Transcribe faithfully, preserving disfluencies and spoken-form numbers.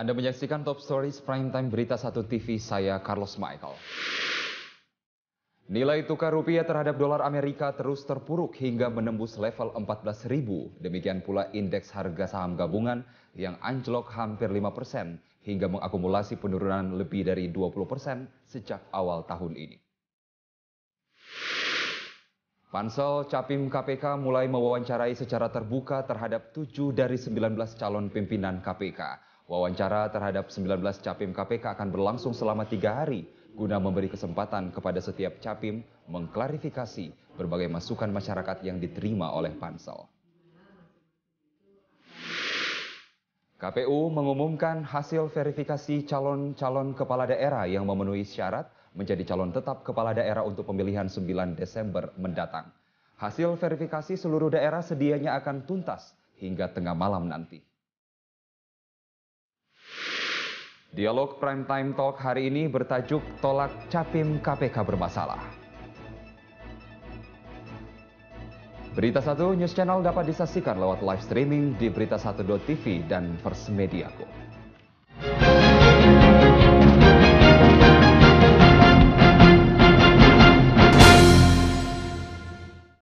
Anda menyaksikan Top Stories Prime Time Berita Satu T V, saya Carlos Michael. Nilai tukar rupiah terhadap dolar Amerika terus terpuruk hingga menembus level empat belas ribu. Demikian pula indeks harga saham gabungan yang anjlok hampir lima persen hingga mengakumulasi penurunan lebih dari dua puluh persen sejak awal tahun ini. Pansel Capim K P K mulai mewawancarai secara terbuka terhadap tujuh dari sembilan belas calon pimpinan K P K. Wawancara terhadap sembilan belas Capim K P K akan berlangsung selama tiga hari, guna memberi kesempatan kepada setiap capim mengklarifikasi berbagai masukan masyarakat yang diterima oleh pansel. K P U mengumumkan hasil verifikasi calon-calon kepala daerah yang memenuhi syarat menjadi calon tetap kepala daerah untuk pemilihan sembilan Desember mendatang. Hasil verifikasi seluruh daerah sedianya akan tuntas hingga tengah malam nanti. Dialog Prime Time Talk hari ini bertajuk Tolak Capim K P K Bermasalah. Berita Satu News Channel dapat disaksikan lewat live streaming di berita satu titik t v dan First Media.